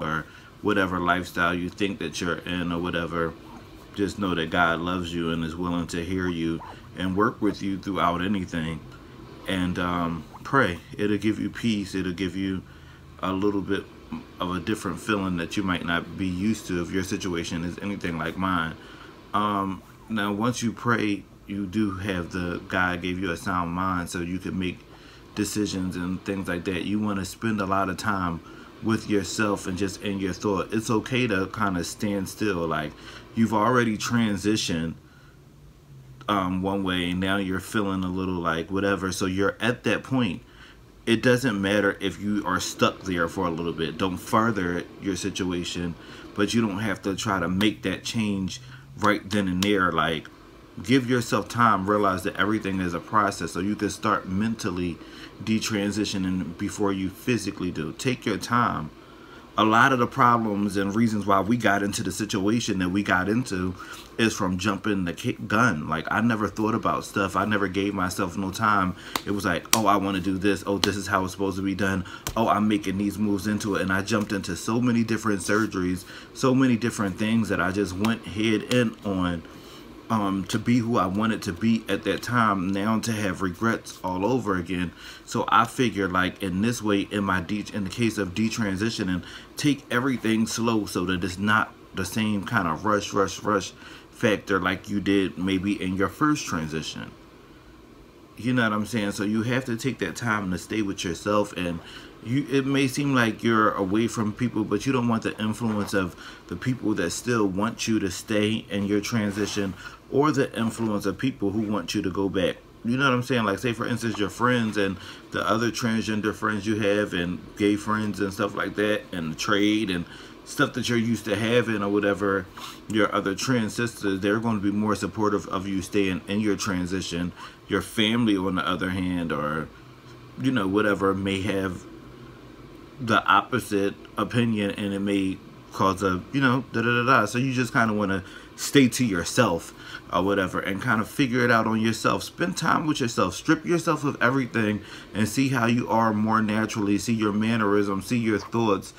or whatever lifestyle you think that you're in or whatever, just know that God loves you and is willing to hear you and work with you throughout anything. And pray. It'll give you peace. It'll give you a little bit of a different feeling that you might not be used to if your situation is anything like mine. Now once you pray, you do have the God gave you a sound mind, so you can make decisions and things like that. You want to spend a lot of time with yourself and just in your thought. It's okay to kind of stand still. Like, you've already transitioned one way and now you're feeling a little like whatever, so you're at that point. It doesn't matter if you are stuck there for a little bit. Don't further your situation, but you don't have to try to make that change right then and there. Like, give yourself time. Realize that everything is a process, so you can start mentally detransitioning before you physically do. Take your time. A lot of the problems and reasons why we got into the situation that we got into is from jumping the gun. Like, I never thought about stuff. I never gave myself no time. It was like, oh, I want to do this. Oh, this is how it's supposed to be done. Oh, I'm making these moves into it. And I jumped into so many different surgeries, so many different things that I just went head in on. To be who I wanted to be at that time, now to have regrets all over again. So I figure, like, in this way, in the case of detransitioning, take everything slow so that it's not the same kind of rush factor like you did maybe in your first transition. You know what I'm saying? So you have to take that time to stay with yourself. And it may seem like you're away from people, but you don't want the influence of the people that still want you to stay in your transition, or the influence of people who want you to go back. You know what I'm saying? Like, say for instance, your friends and the other transgender friends you have and gay friends and stuff like that, and the trade and stuff that you're used to having or whatever, your other trans sisters, they're going to be more supportive of you staying in your transition. Your family, on the other hand, or, you know, whatever, may have the opposite opinion, and it may cause a, you know, So you just kind of want to stay to yourself or whatever and kind of figure it out on yourself. Spend time with yourself. Strip yourself of everything and see how you are more naturally. See your mannerisms. See your thoughts.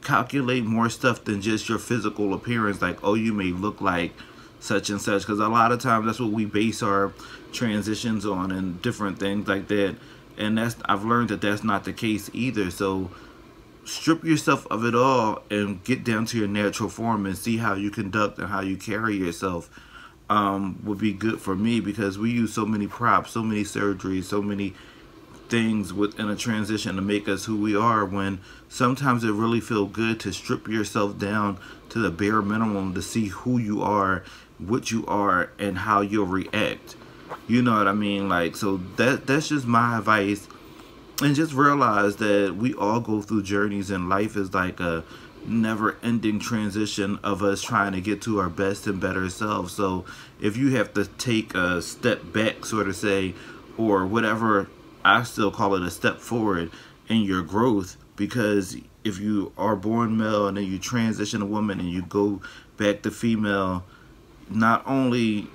Calculate more stuff than just your physical appearance. Like, oh, you may look like such and such, because a lot of times that's what we base our transitions on and different things like that. And I've learned that that's not the case either. So strip yourself of it all and get down to your natural form and see how you conduct and how you carry yourself. Would be good for me, because we use so many props, so many surgeries, so many things within a transition to make us who we are, when sometimes it really feels good to strip yourself down to the bare minimum to see who you are, what you are, and how you'll react. You know what I mean? Like, so that's just my advice. And just realize that we all go through journeys, and life is like a never-ending transition of us trying to get to our best and better selves. So if you have to take a step back, sort of say, or whatever, I still call it a step forward in your growth, because if you are born male and then you transition a woman and you go back to female, not only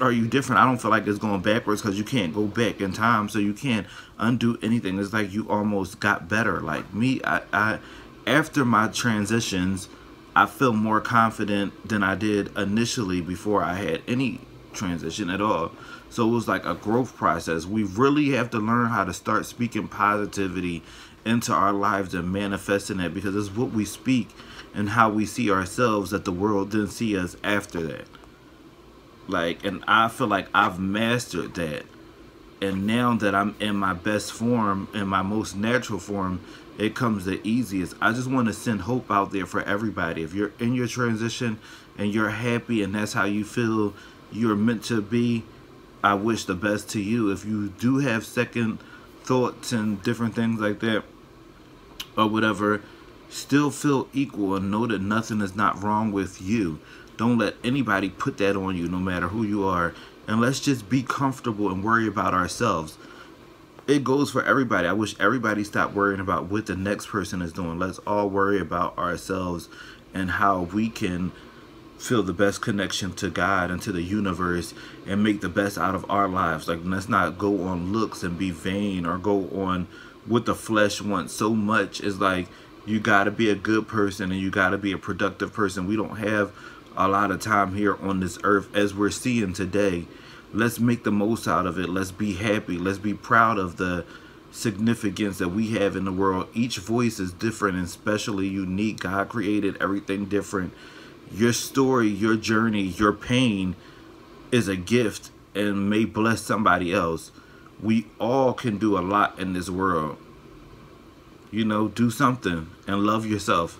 are you different, I don't feel like it's going backwards, because you can't go back in time, so you can't undo anything. It's like you almost got better. Like me, I after my transitions, I feel more confident than I did initially before I had any transition at all. So it was like a growth process. We really have to learn how to start speaking positivity into our lives and manifesting it, because it's what we speak and how we see ourselves that the world then see us after that. Like, and I feel like I've mastered that, and now that I'm in my best form, in my most natural form, it comes the easiest. I just want to send hope out there for everybody. If you're in your transition and you're happy and that's how you feel you're meant to be, I wish the best to you. If you do have second thoughts and different things like that or whatever, Still feel equal and know that nothing is not wrong with you. Don't let anybody put that on you, no matter who you are. And let's just be comfortable and worry about ourselves. It goes for everybody. I wish everybody stopped worrying about what the next person is doing. Let's all worry about ourselves and how we can feel the best connection to God and to the universe and make the best out of our lives. Like, let's not go on looks and be vain or go on what the flesh wants so much. It's like, you got to be a good person and you got to be a productive person. We don't have a lot of time here on this earth, as we're seeing today. Let's make the most out of it. Let's be happy. Let's be proud of the significance that we have in the world. Each voice is different and specially unique. God created everything different. Your story, your journey, your pain is a gift and may bless somebody else. We all can do a lot in this world. You know, do something and love yourself.